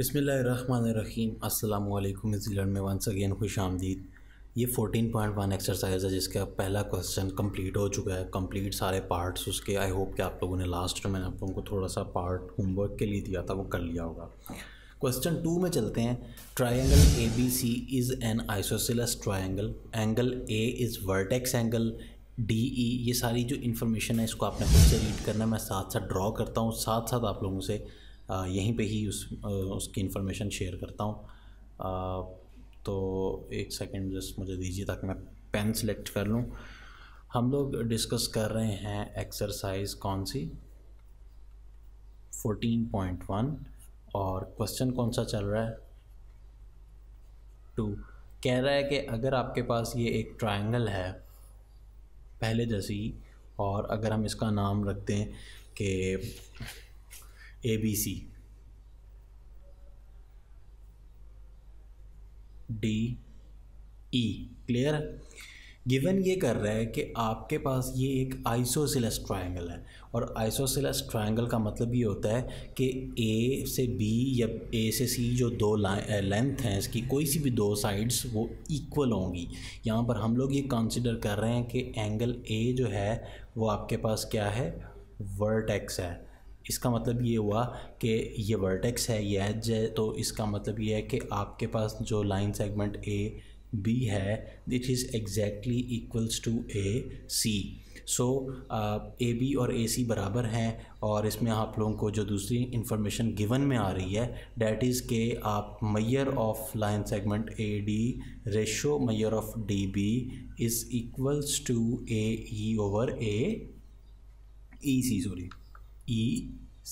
बिस्मिल्लाहिर्रहमानिर्रहीम अस्सलामुअलैकुम। न्यूजीलैंड में वंस अगेन खुश आमदीद। ये 14.1 एक्सरसाइज है जिसका पहला क्वेश्चन कंप्लीट हो चुका है, कंप्लीट सारे पार्ट्स उसके। आई होप कि आप लोगों ने लास्ट में मैंने आप लोगों को थोड़ा सा पार्ट होमवर्क के लिए दिया था वो कर लिया होगा। क्वेश्चन 2 में चलते हैं। Triangle A B C is an isosceles triangle, angle A is vertex angle D E. ये सारी जो इन्फॉर्मेशन है इसको आपने खुद से रीड करना, मैं साथ साथ ड्रॉ करता हूँ, साथ साथ आप लोगों से यहीं पे ही उसकी इन्फॉर्मेशन शेयर करता हूँ। तो एक सेकंड जस्ट मुझे दीजिए ताकि मैं पेन सेलेक्ट कर लूँ। हम लोग डिस्कस कर रहे हैं एक्सरसाइज कौन सी, 14.1, और क्वेश्चन कौन सा चल रहा है, 2। कह रहा है कि अगर आपके पास ये एक ट्रायंगल है पहले जैसी, और अगर हम इसका नाम रखते हैं कि A B C, D E, clear है। गिवन ये कर रहा है कि आपके पास ये एक आइसोसेलेस ट्रायंगल है, और आइसोसेलेस ट्रायंगल का मतलब ये होता है कि ए से बी या ए से सी जो दो लेंथ हैं इसकी कोई सी भी दो साइड्स वो इक्वल होंगी। यहाँ पर हम लोग ये कंसिडर कर रहे हैं कि एंगल ए जो है वो आपके पास क्या है, वर्टेक्स है। इसका मतलब ये हुआ कि ये वर्टेक्स है, ये एज है, तो इसका मतलब ये है कि आपके पास जो लाइन सेगमेंट ए बी है it is exactly equals to A C. So A B और ए सी बराबर हैं, और इसमें आप लोगों को जो दूसरी इन्फॉर्मेशन गिवन में आ रही है डैट इज़ के आप measure of line segment A D ratio measure of D B is equals to A E over A E C, sorry E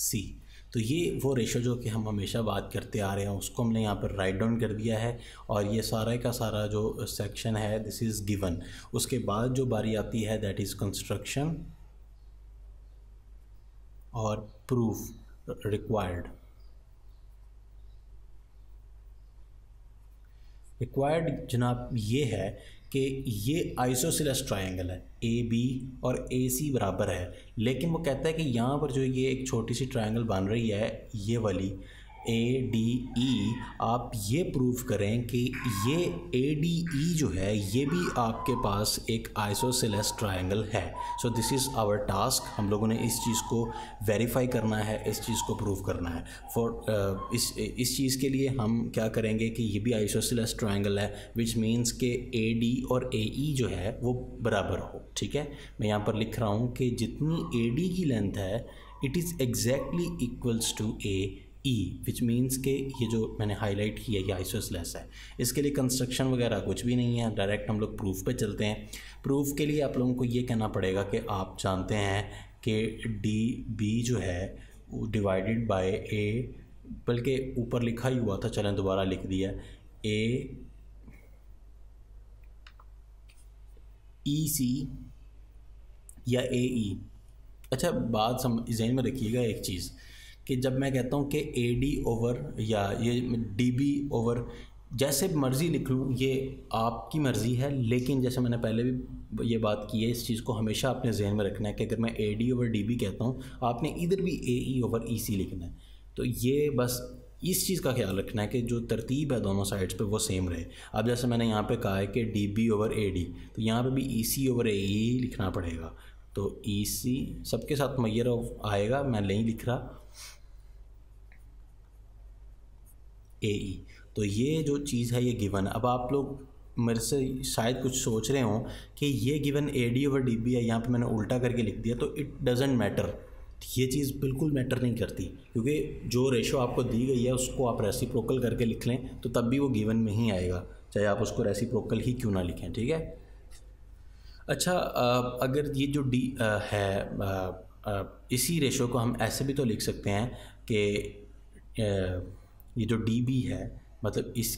C. तो ये वो रेशो जो कि हम हमेशा बात करते आ रहे हैं उसको हमने यहाँ पर राइट डाउन कर दिया है, और ये सारा का सारा जो सेक्शन है दिस इज़ गिवन। उसके बाद जो बारी आती है दैट इज़ कंस्ट्रक्शन और प्रूफ रिक्वायर्ड। रिक्वायर्ड जनाब ये है कि ये आइसोसेलेस ट्रायंगल है, ए बी और ए सी बराबर है, लेकिन वो कहता है कि यहाँ पर जो ये एक छोटी सी ट्रायंगल बन रही है ये वाली ए डी ई, आप ये प्रूव करें कि ये ए डी ई जो है ये भी आपके पास एक आइसोसेलेस ट्रायंगल है। So this is our task, हम लोगों ने इस चीज़ को वेरीफाई करना है, इस चीज़ को प्रूव करना है। फॉर इस चीज़ के लिए हम क्या करेंगे कि ये भी आइसोसेलेस ट्रायंगल है, विच मीन्स के ए डी और ए ई जो है वो बराबर हो। ठीक है, मैं यहाँ पर लिख रहा हूँ कि जितनी ए डी की लेंथ है it is exactly equals to A E, which means के ये जो मैंने हाईलाइट किया ये आइसोसेलेस है। इसके लिए कंस्ट्रक्शन वगैरह कुछ भी नहीं है, डायरेक्ट हम लोग प्रूफ पे चलते हैं। प्रूफ के लिए आप लोगों को ये कहना पड़ेगा कि आप जानते हैं कि डी बी जो है डिवाइडेड बाय ए, बल्कि ऊपर लिखा ही हुआ था, चलें दोबारा लिख दिया, ए ई सी या ए ई। अच्छा बात जहन में रखिएगा एक चीज़ कि जब मैं कहता हूँ कि ए डी ओवर या ये डी बी ओवर, जैसे मर्ज़ी लिख लूँ ये आपकी मर्ज़ी है, लेकिन जैसे मैंने पहले भी ये बात की है इस चीज़ को हमेशा आपने जहन में रखना है कि अगर मैं A D over D B कहता हूँ आपने इधर भी ए ई ओवर ई सी लिखना है। तो ये बस इस चीज़ का ख्याल रखना है कि जो तरतीब है दोनों साइड्स पे वो सेम रहे। अब जैसे मैंने यहाँ पे कहा है कि D B over A D, तो यहाँ पे भी ई सी ओवर ए ई लिखना पड़ेगा। तो ई सी सबके साथ मेजर ऑफ आएगा, मैं नहीं लिख रहा ए ई। तो ये जो चीज़ है ये गिवन। अब आप लोग मेरे से शायद कुछ सोच रहे हों कि ये given A D over D B है, यहाँ पे मैंने उल्टा करके लिख दिया, तो इट डजेंट मैटर। ये चीज़ बिल्कुल मैटर नहीं करती, क्योंकि जो रेशो आपको दी गई है उसको आप रेसिप्रोकल करके लिख लें तो तब भी वो गिवन में ही आएगा, चाहे आप उसको रेसिप्रोकल ही क्यों ना लिखें। ठीक है। अच्छा अगर ये जो डी है इसी रेशो को हम ऐसे भी तो लिख सकते हैं कि ये जो डी बी है मतलब इस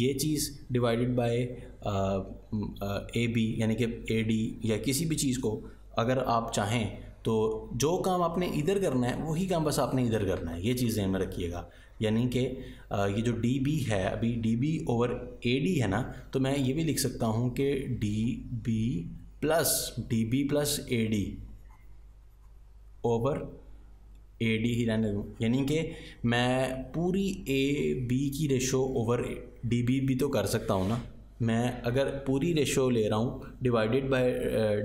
ये चीज़ डिवाइडेड बाय ए बी, यानी कि ए डी या किसी भी चीज़ को अगर आप चाहें तो जो काम आपने इधर करना है वही काम बस आपने इधर करना है, ये चीज़ ध्यान में रखिएगा। यानी कि ये जो डी बी है अभी D B over A D है ना, तो मैं ये भी लिख सकता हूँ कि D B plus A D over A D ही रहने दूँ, यानी कि मैं पूरी ए बी की रेशो ओवर डी बी भी तो कर सकता हूँ ना। मैं अगर पूरी रेशो ले रहा हूँ डिवाइडेड बाय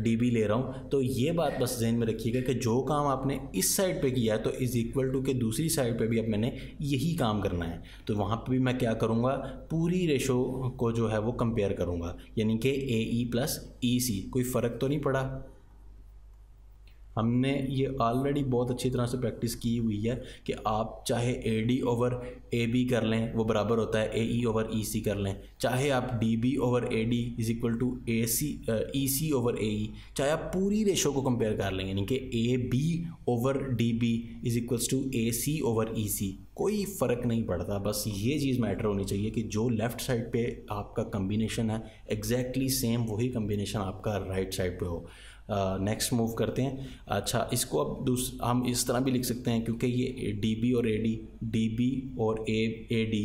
डी बी ले रहा हूँ, तो ये बात बस जहन में रखिएगा कि जो काम आपने इस साइड पे किया है तो इज़ इक्वल टू के दूसरी साइड पे भी अब मैंने यही काम करना है। तो वहाँ पे भी मैं क्या करूँगा, पूरी रेशो को जो है वो कंपेयर करूँगा, यानी कि ए ई प्लस ई सी। कोई फ़र्क तो नहीं पड़ा, हमने ये ऑलरेडी बहुत अच्छी तरह से प्रैक्टिस की हुई है कि आप चाहे A D over A B कर लें वो बराबर होता है ए ई ओवर ई सी कर लें, चाहे आप D B over A D is equal to A C E C over A E, चाहे आप पूरी रेशो को कंपेयर कर लें यानी कि A B over D B is equals to A C over E C. कोई फ़र्क नहीं पड़ता, बस ये चीज़ मैटर होनी चाहिए कि जो लेफ़्ट साइड पे आपका कम्बिनेशन है एग्जैक्टली सेम वही कम्बिनेशन आपका राइट साइड पे हो। नेक्स्ट मूव करते हैं। अच्छा, इसको अब हम इस तरह भी लिख सकते हैं क्योंकि ये डीबी और एडी, डीबी और एडी,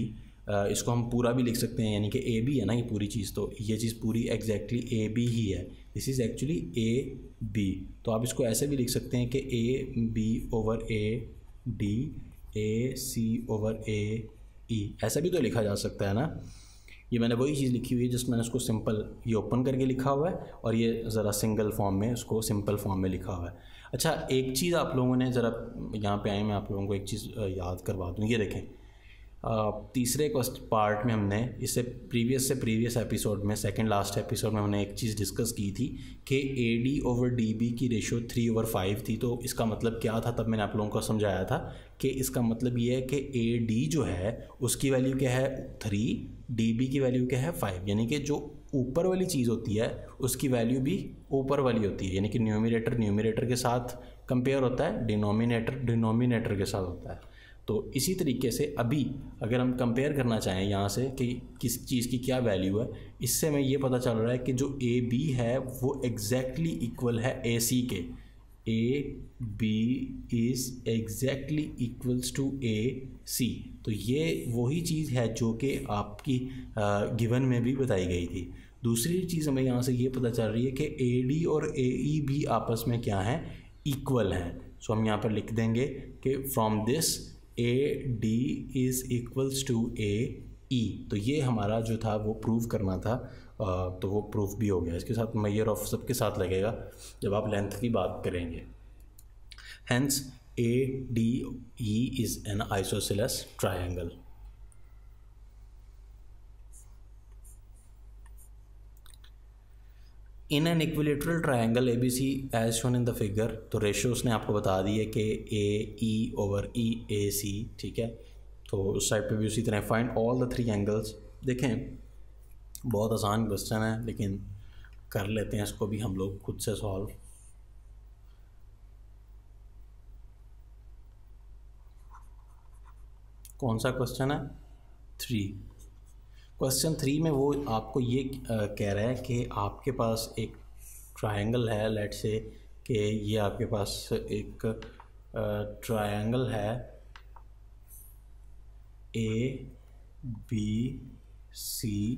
इसको हम पूरा भी लिख सकते हैं यानी कि ए बी है ना ये पूरी चीज़, तो ये चीज़ पूरी एग्जैक्टली ए बी ही है। This is actually A B, तो आप इसको ऐसे भी लिख सकते हैं कि A B over A D A C over A E, ऐसा भी तो लिखा जा सकता है ना। ये मैंने वही चीज़ लिखी हुई है जिस मैंने उसको सिंपल ये ओपन करके लिखा हुआ है और ये ज़रा सिंगल फॉर्म में उसको सिंपल फॉर्म में लिखा हुआ है। अच्छा, एक चीज़ आप लोगों ने ज़रा यहाँ पे आए, मैं आप लोगों को एक चीज़ याद करवा दूँ। ये देखें, तीसरे पार्ट में हमने इससे प्रीवियस एपिसोड में, सेकंड लास्ट एपिसोड में हमने एक चीज़ डिस्कस की थी कि A D over D B की रेशो 3/5 थी। तो इसका मतलब क्या था, तब मैंने आप लोगों को समझाया था कि इसका मतलब ये है कि ए डी जो है उसकी वैल्यू क्या है 3, डी बी की वैल्यू क्या है 5, यानी कि जो ऊपर वाली चीज़ होती है उसकी वैल्यू भी ऊपर वाली होती है, यानी कि न्यूमिनेटर न्यूमिनेटर के साथ कंपेयर होता है, डिनोमिनेटर डिनोमिनेटर के साथ होता है। तो इसी तरीके से अभी अगर हम कंपेयर करना चाहें यहाँ से कि किस चीज़ की क्या वैल्यू है, इससे हमें ये पता चल रहा है कि जो ए बी है वो एग्जैक्टली इक्वल है ए सी के। A B is exactly equals to A C, तो ये वही चीज़ है जो कि आपकी गिवन में भी बताई गई थी। दूसरी चीज़ हमें यहाँ से ये पता चल रही है कि ए डी और ए ई भी आपस में क्या हैं, इक्वल हैं। सो हम यहाँ पर लिख देंगे कि from this A D is equals to A E. तो ये हमारा जो था वो प्रूव करना था, तो वो प्रूफ भी हो गया। इसके साथ मेजर ऑफ सबके साथ लगेगा जब आप लेंथ की बात करेंगे। Hence A D E is an isosceles triangle. In an equilateral triangle A B C as shown in the figure, तो रेशो उसने आपको बता दी है कि ए ई ओवर ई ए सी, ठीक है। तो उस साइड पे भी उसी तरह फाइंड ऑल द 3 एंगल्स। देखें, बहुत आसान क्वेश्चन है लेकिन कर लेते हैं इसको भी हम लोग खुद से सॉल्व। कौन सा क्वेश्चन है? 3। क्वेश्चन 3 में वो आपको ये कह रहा है कि आपके पास एक ट्रायंगल है, लेट्स से कि ये आपके पास एक ट्रायंगल है ए बी सी,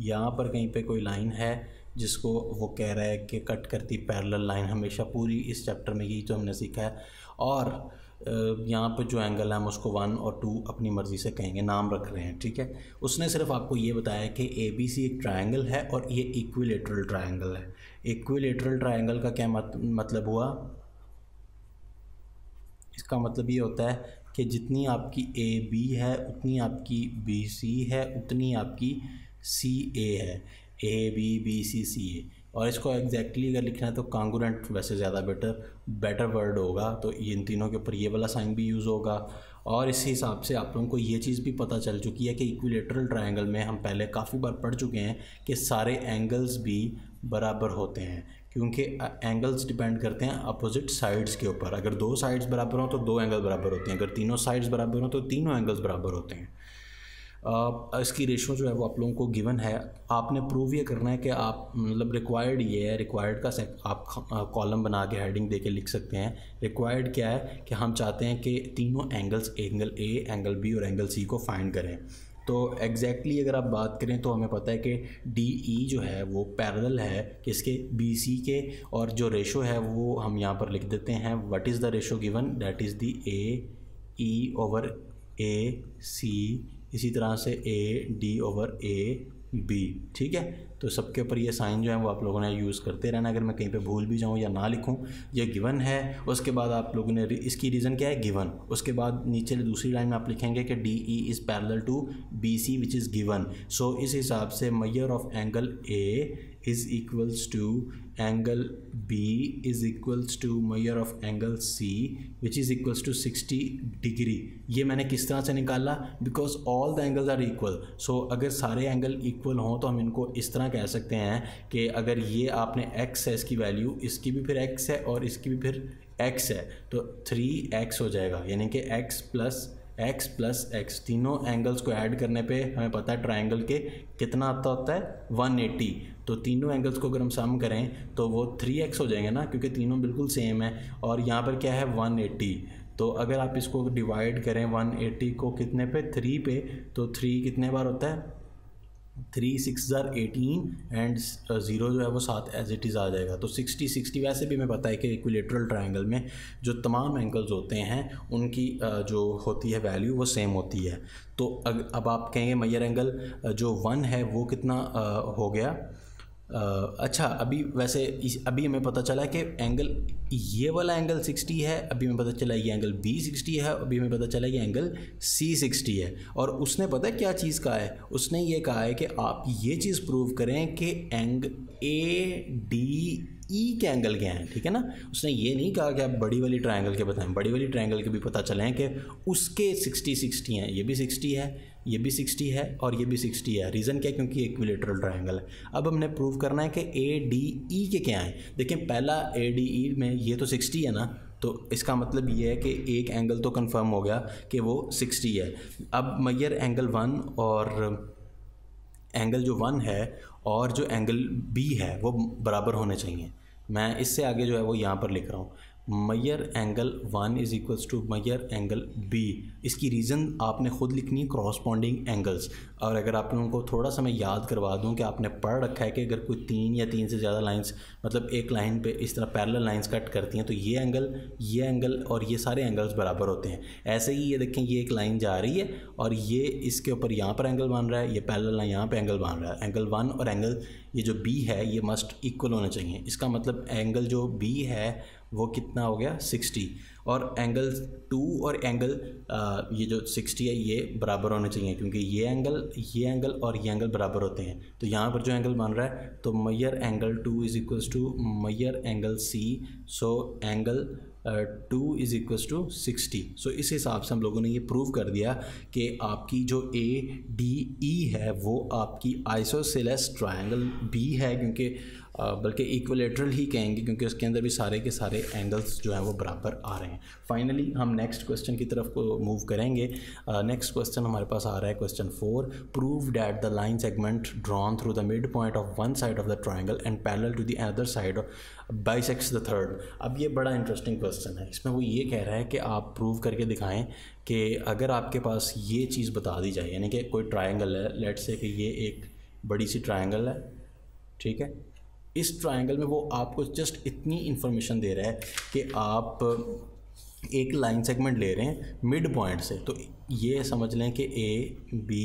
यहाँ पर कहीं पे कोई लाइन है जिसको वो कह रहा है कि कट करती पैरेलल लाइन, हमेशा पूरी इस चैप्टर में यही तो हमने सीखा है। और यहाँ पर जो एंगल है हम उसको 1 और 2 अपनी मर्ज़ी से कहेंगे, नाम रख रहे हैं, ठीक है। उसने सिर्फ आपको ये बताया कि ए बी सी एक ट्रायंगल है और ये इक्विलेटरल ट्रायंगल है। इक्विलेटरल ट्रायंगल का क्या मतलब हुआ? इसका मतलब ये होता है कि जितनी आपकी ए बी है उतनी आपकी बी सी है, उतनी आपकी सी ए है, ए बी सी सी ए। और इसको एग्जैक्टली अगर लिखना है तो कांगुरेंट वैसे ज़्यादा बेटर वर्ड होगा, तो इन तीनों के ऊपर ये वाला साइन भी यूज़ होगा। और इस हिसाब से आप लोगों को ये चीज़ भी पता चल चुकी है कि इक्विलेटरल ट्रायंगल में हम पहले काफ़ी बार पढ़ चुके हैं कि सारे एंगल्स भी बराबर होते हैं, क्योंकि एंगल्स डिपेंड करते हैं अपोजिट साइड्स के ऊपर। अगर 2 साइड्स बराबर हों तो 2 एंगल बराबर होते हैं, अगर 3 साइड्स बराबर हों तो 3 एंगल्स बराबर होते हैं। इसकी रेशो जो है वो आप लोगों को गिवन है, आपने प्रूव ये करना है कि आप मतलब रिक्वायर्ड ये है, रिक्वायर्ड का आप कॉलम बना के हेडिंग दे के लिख सकते हैं। रिक्वायर्ड क्या है कि हम चाहते हैं कि तीनों angles, angle A, angle B और एंगल सी को फाइंड करें। तो एग्जैक्टली अगर आप बात करें तो हमें पता है कि डी ई जो है वो पैरेलल है किसके, बी सी के, और जो रेशो है वो हम यहाँ पर लिख देते हैं what is the ratio given, that is the A E over A C, इसी तरह से A D over A B, ठीक है। तो सबके ऊपर ये साइन जो है वो आप लोगों ने यूज़ करते रहना, अगर मैं कहीं पे भूल भी जाऊँ या ना लिखूँ, ये गिवन है, उसके बाद आप लोगों ने इसकी रीज़न क्या है, गिवन, उसके बाद नीचे दूसरी लाइन में आप लिखेंगे कि D E is parallel to B C which is given, so इस हिसाब से measure of angle A is equals to angle B is equals to measure of angle C which is equals to 60 degree. ये मैंने किस तरह से निकाला, because all the angles are equal, so अगर सारे एंगल इक्वल हों तो हम इनको इस तरह कह सकते हैं कि अगर ये आपने x है इसकी वैल्यू, इसकी भी फिर x है और इसकी भी फिर x है, तो 3x हो जाएगा, यानी कि x प्लस x तीनों एंगल्स को ऐड करने पे हमें पता है ट्रायंगल के कितना आता होता है 180, तो तीनों एंगल्स को अगर हम सम करें तो वो 3x हो जाएंगे ना, क्योंकि तीनों बिल्कुल सेम है, और यहाँ पर क्या है 180, तो अगर आप इसको डिवाइड करें 180 को कितने पे, 3 पे, तो 3 कितने बार होता है, 3 6 18 एंड 0 जो है वो 7 एज इट इज़ आ जाएगा, तो 60 60। वैसे भी मैं पता है कि इक्विलेटरल ट्रायंगल में जो तमाम एंगल्स होते हैं उनकी जो होती है वैल्यू वो सेम होती है। तो अब आप कहेंगे मेजर एंगल जो 1 है वो कितना हो गया। अच्छा, अभी वैसे अभी हमें पता चला कि एंगल ये वाला एंगल 60 है, अभी हमें पता चला ये एंगल B 60 है, अभी हमें पता चला ये एंगल C 60 है, और उसने पता है क्या चीज़ कहा है, उसने ये कहा है कि आप ये चीज़ प्रूव करें कि एंगल ए डी ई के एंगल क्या हैं, ठीक है ना। उसने ये नहीं कहा कि आप बड़ी वाली ट्रायंगल के बताएं, बड़ी वाली ट्रायंगल के भी पता चलें कि उसके 60 60 हैं, ये भी 60 है, ये भी 60 है और ये भी 60 है। रीज़न क्या है, क्योंकि इक्विलेटरल ट्रायंगल है। अब हमने प्रूव करना है कि ए डी ई के क्या हैं। देखिए पहला ए डी ई में ये तो 60 है ना, तो इसका मतलब ये है कि एक एंगल तो कन्फर्म हो गया कि वो 60 है। अब मेजर एंगल 1 और एंगल जो 1 है और जो एंगल बी है वो बराबर होने चाहिए। मैं इससे आगे जो है वो यहाँ पर लिख रहा हूँ measure angle 1 is equals to measure angle B. इसकी रीज़न आपने खुद लिखनी है, क्रॉसपॉन्डिंग एंगल्स। और अगर आप लोगों को थोड़ा सा मैं याद करवा दूं कि आपने पढ़ रखा है कि अगर कोई 3 या 3 से ज़्यादा लाइंस, मतलब एक लाइन पे इस तरह पैरेलल लाइंस कट करती हैं, तो ये एंगल और ये सारे एंगल्स बराबर होते हैं। ऐसे ही ये देखें, ये एक लाइन जा रही है और ये इसके ऊपर यहाँ पर एंगल बन रहा है, ये पैरेलल लाइन यहाँ पर एंगल बन रहा है। एंगल 1 और एंगल ये जो बी है ये मस्ट इक्वल होना चाहिए। इसका मतलब एंगल जो बी है वो कितना हो गया 60, और एंगल 2 और एंगल ये जो 60 है ये बराबर होने चाहिए, क्योंकि ये एंगल और ये एंगल बराबर होते हैं। तो यहाँ पर जो एंगल बन रहा है, तो measure angle 2 is equals to measure angle C, so angle 2 is equals to 60। So इस हिसाब से हम लोगों ने ये प्रूव कर दिया कि आपकी जो ए डी ई है वो आपकी आइसोसेलेस ट्रायंगल बी है, क्योंकि बल्कि इक्विलेटरल ही कहेंगे, क्योंकि उसके अंदर भी सारे के सारे एंगल्स जो हैं वो बराबर आ रहे हैं। फाइनली हम नेक्स्ट क्वेश्चन की तरफ को मूव करेंगे। नेक्स्ट क्वेश्चन हमारे पास आ रहा है question 4। Prove that the line segment drawn through the mid point of one side of the triangle and parallel to the other side bisects the third. अब ये बड़ा इंटरेस्टिंग क्वेश्चन है। इसमें वो ये कह रहा है कि आप प्रूव करके दिखाएं कि अगर आपके पास ये चीज़ बता दी जाए, यानी कि कोई ट्राइंगल है, लेट से कि ये एक बड़ी सी ट्राइंगल है, ठीक है। इस ट्रायंगल में वो आपको जस्ट इतनी इन्फॉर्मेशन दे रहा है कि आप एक लाइन सेगमेंट ले रहे हैं मिड पॉइंट से, तो ये समझ लें कि ए बी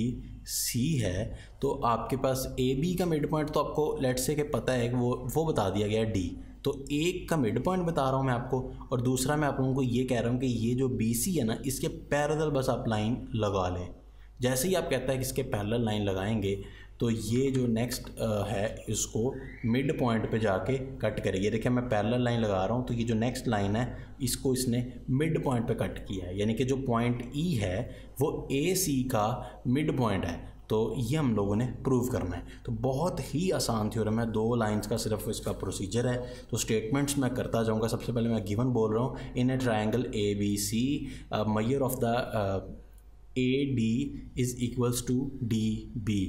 सी है, तो आपके पास ए बी का मिड पॉइंट तो आपको लेट से कि पता है कि वो बता दिया गया डी, तो एक का मिड पॉइंट बता रहा हूँ मैं आपको, और दूसरा मैं आप लोगों को ये कह रहा हूँ कि ये जो बी सी है ना इसके पैरेलल बस आप लाइन लगा लें। जैसे ही आप कहता है कि इसके पैरेलल लाइन लगाएंगे तो ये जो नेक्स्ट है इसको मिड पॉइंट पे जाके कट करेगी। देखिए मैं पैरेलल लाइन लगा रहा हूँ, तो ये जो नेक्स्ट लाइन है इसको इसने मिड पॉइंट पे कट किया है, यानी कि जो पॉइंट ई है वो ए सी का मिड पॉइंट है। तो ये हम लोगों ने प्रूव करना है। तो बहुत ही आसान थ्योरम है, 2 लाइंस का सिर्फ इसका प्रोसीजर है। तो स्टेटमेंट्स मैं करता जाऊँगा। सबसे पहले मैं गिवन बोल रहा हूँ in a triangle A B C measure of the A D is equals to D B.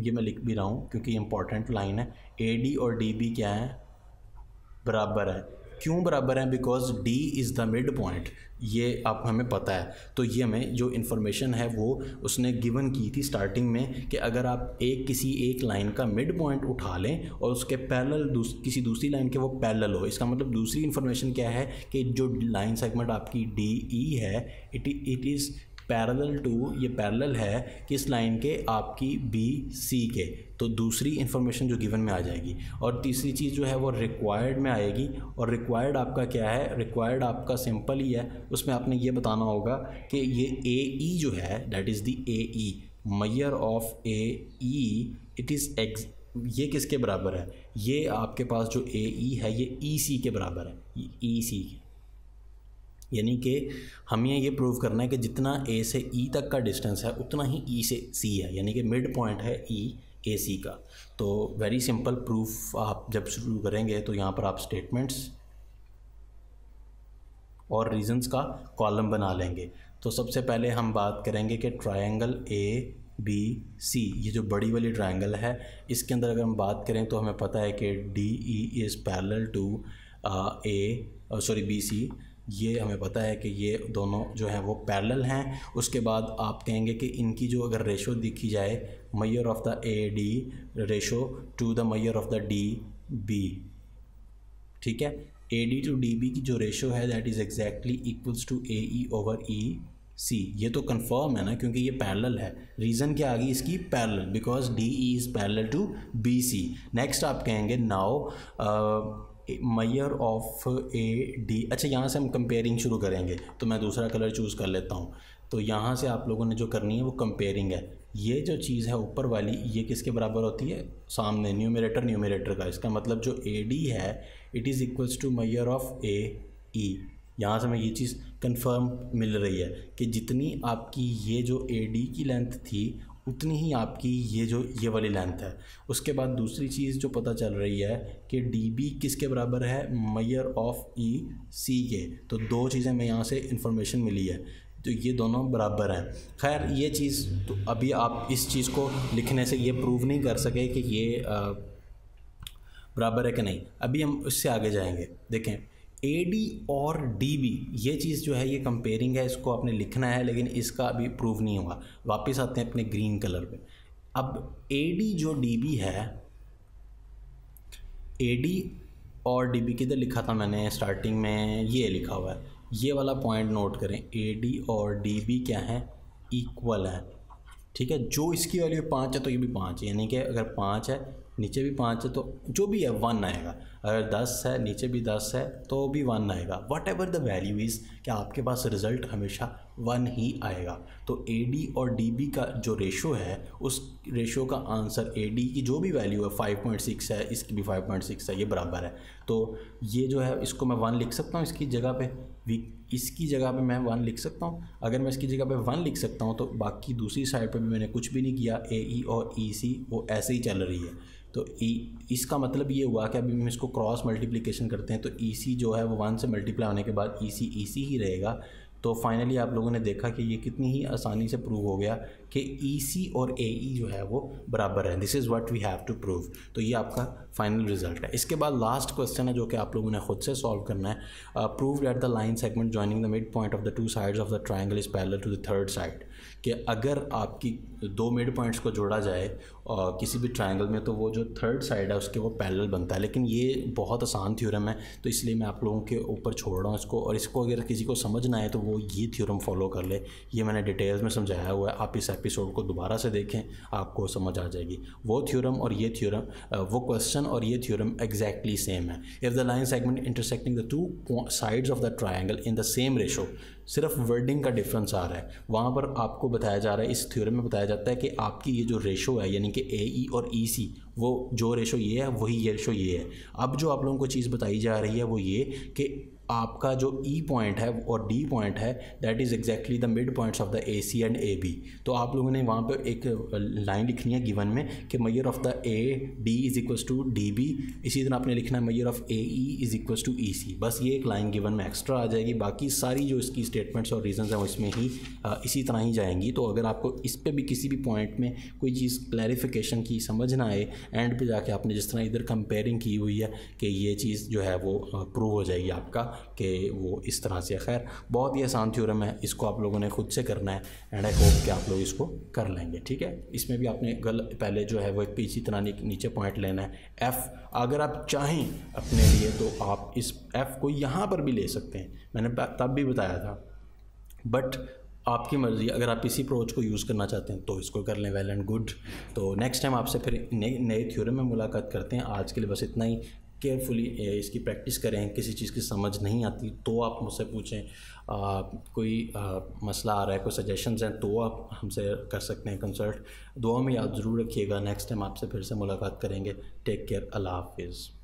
ये मैं लिख भी रहा हूँ क्योंकि इम्पॉर्टेंट लाइन है। ए डी और डी बी क्या है, बराबर है। क्यों बराबर हैं? Because D is the mid point, ये आप हमें पता है। तो ये हमें जो इन्फॉर्मेशन है वो उसने गिवन की थी स्टार्टिंग में कि अगर आप एक किसी एक लाइन का मिड पॉइंट उठा लें और उसके पैरेलल किसी दूसरी लाइन के वो पैरेलल हो, इसका मतलब दूसरी इन्फॉर्मेशन क्या है कि जो लाइन सेगमेंट आपकी DE है इट इज़ पैरेलल टू, ये पैरेलल है किस लाइन के? आपकी BC के। तो दूसरी इन्फॉर्मेशन जो गिवन में आ जाएगी। और तीसरी चीज़ जो है वो रिक्वायर्ड में आएगी। और रिक्वायर्ड आपका क्या है? रिक्वायर्ड आपका सिंपल ही है, उसमें आपने ये बताना होगा कि ये AE जो है that is the AE, measure of AE it is x, ये किसके बराबर है? ये आपके पास जो AE है ये EC के बराबर है, ये EC के। यानी कि हमें ये प्रूव करना है कि जितना A से E तक का डिस्टेंस है उतना ही E से C है, यानी कि मिड पॉइंट है E AC का। तो वेरी सिंपल प्रूफ आप जब शुरू करेंगे तो यहाँ पर आप स्टेटमेंट्स और रीजंस का कॉलम बना लेंगे। तो सबसे पहले हम बात करेंगे कि ट्रायंगल ABC, ये जो बड़ी वाली ट्रायंगल है इसके अंदर अगर हम बात करें तो हमें पता है कि DE is parallel to BC, ये हमें पता है कि ये दोनों जो हैं वो पैरेलल हैं। उसके बाद आप कहेंगे कि इनकी जो अगर रेशो देखी जाए, measure of the AD ratio to the measure of the DB, ठीक है। AD टू DB की जो रेशो है that is exactly equals to AE over EC, ये तो कंफर्म है ना क्योंकि ये पैरेलल है। रीज़न क्या आ गई इसकी? Parallel, because DE is parallel to BC। Next आप कहेंगे नाउ मेजर ऑफ AD, अच्छा यहाँ से हम कंपेयरिंग शुरू करेंगे तो मैं दूसरा कलर चूज़ कर लेता हूँ। तो यहाँ से आप लोगों ने जो करनी है वो कंपेयरिंग है। ये जो चीज़ है ऊपर वाली ये किसके बराबर होती है? सामने न्यूमरेटर न्यूमरेटर का, इसका मतलब जो AD है it is equals to measure of AE। यहाँ से हमें ये चीज़ कंफर्म मिल रही है कि जितनी आपकी ये जो AD की लेंथ थी उतनी ही आपकी ये जो ये वाली लेंथ है। उसके बाद दूसरी चीज़ जो पता चल रही है कि DB किसके बराबर है? मेजर ऑफ EC के। तो दो चीज़ें मैं यहाँ से इन्फॉर्मेशन मिली है, तो ये दोनों बराबर हैं। खैर ये चीज़ तो अभी आप इस चीज़ को लिखने से ये प्रूव नहीं कर सके कि ये बराबर है कि नहीं, अभी हम उससे आगे जाएंगे। देखें AD और DB, ये चीज़ जो है ये कंपेयरिंग है, इसको आपने लिखना है लेकिन इसका अभी प्रूव नहीं हुआ। वापस आते हैं अपने ग्रीन कलर पे। अब AD जो DB है, AD और DB किधर लिखा था मैंने स्टार्टिंग में? ये लिखा हुआ है, ये वाला पॉइंट नोट करें। AD और DB क्या है? इक्वल है, ठीक है। जो इसकी वैल्यू 5 है तो ये भी 5, यानी कि अगर 5 है नीचे भी 5 है तो जो भी है 1 आएगा, अगर 10 है नीचे भी 10 है तो भी 1 आएगा। Whatever the value is, क्या आपके पास रिज़ल्ट हमेशा 1 ही आएगा। तो AD और DB का जो रेशो है उस रेशो का आंसर, AD की जो भी वैल्यू है 5.6 है, इसकी भी 5.6 है, ये बराबर है। तो ये जो है इसको मैं 1 लिख सकता हूँ, इसकी जगह पे इसकी जगह पे मैं 1 लिख सकता हूँ। अगर मैं इसकी जगह पे 1 लिख सकता हूँ तो बाकी दूसरी साइड पे भी मैंने कुछ भी नहीं किया। AE और EC वो ऐसे ही चल रही है। तो इसका मतलब ये हुआ कि अभी हम इसको क्रॉस मल्टीप्लिकेशन करते हैं तो EC जो है वो 1 से मल्टीप्लाई होने के बाद EC ही रहेगा। तो फाइनली आप लोगों ने देखा कि ये कितनी ही आसानी से प्रूव हो गया कि EC और AE जो है वो बराबर है। This is what we have to prove. तो ये आपका फाइनल रिजल्ट है। इसके बाद लास्ट क्वेश्चन है जो कि आप लोगों ने खुद से सॉल्व करना है। Prove that the line segment joining the mid point of the two sides of the triangle is parallel to the third side, कि अगर आपकी दो मिड पॉइंट्स को जोड़ा जाए किसी भी ट्रायंगल में तो वो जो थर्ड साइड है उसके वो पैरेलल बनता है। लेकिन ये बहुत आसान थ्योरम है तो इसलिए मैं आप लोगों के ऊपर छोड़ रहा हूँ इसको, और इसको अगर किसी को समझना है तो वो ये थ्योरम फॉलो कर ले। ये मैंने डिटेल्स में समझाया हुआ है, आप इस एपिसोड को दोबारा से देखें आपको समझ आ जाएगी। वो थ्योरम और ये थ्योरम, वो क्वेश्चन और ये थ्योरम एग्जैक्टली सेम है। If the line segment intersecting the two sides of the triangle in the same ratio, सिर्फ वर्डिंग का डिफरेंस आ रहा है। वहाँ पर आपको बताया जा रहा है, इस थ्योरम में बताया जाता है कि आपकी ये जो रेशो है यानी कि AE और EC, वो जो रेशो ये है वही ये रेशो ये है। अब जो आप लोगों को चीज़ बताई जा रही है वो ये कि आपका जो E पॉइंट है और D पॉइंट है that is exactly the mid points of the AC and AB। तो आप लोगों ने वहाँ पर एक लाइन लिखनी है गिवन में कि measure of the AD is equals to DB, इसी तरह आपने लिखना है measure of AE is equals to EC। बस ये एक लाइन गिवन में एक्स्ट्रा आ जाएगी, बाकी सारी जो इसकी स्टेटमेंट्स और रीजंस हैं उसमें ही इसी तरह ही जाएंगी। तो अगर आपको इस पर भी किसी भी पॉइंट में कोई चीज़ क्लैरिफिकेशन की समझ ना आए, एंड पे जाके आपने जिस तरह इधर कंपेयरिंग की हुई है कि ये चीज़ जो है वो प्रूव हो जाएगी आपका कि वो इस तरह से। खैर बहुत ही आसान थ्योरम है, इसको आप लोगों ने खुद से करना है एंड आई होप कि आप लोग इसको कर लेंगे। ठीक है, इसमें भी आपने पहले जो है वो एक इसी तरह नीचे पॉइंट लेना है एफ़। अगर आप चाहें अपने लिए तो आप इस एफ़ को यहाँ पर भी ले सकते हैं, मैंने तब भी बताया था, बट आपकी मर्ज़ी। अगर आप इसी अप्रोच को यूज़ करना चाहते हैं तो इसको कर लें, वेल एंड गुड। तो नेक्स्ट टाइम आपसे फिर नए थ्योरम में मुलाकात करते हैं। आज के लिए बस इतना ही। केयरफुली इसकी प्रैक्टिस करें, किसी चीज़ की समझ नहीं आती तो आप मुझसे पूछें, कोई मसला आ रहा है, कोई सजेशंस हैं तो आप हमसे कर सकते हैं कंसल्ट। दुआ में याद ज़रूर रखिएगा। नेक्स्ट टाइम आपसे फिर से मुलाकात करेंगे। टेक केयर, अल्लाह हाफिज़।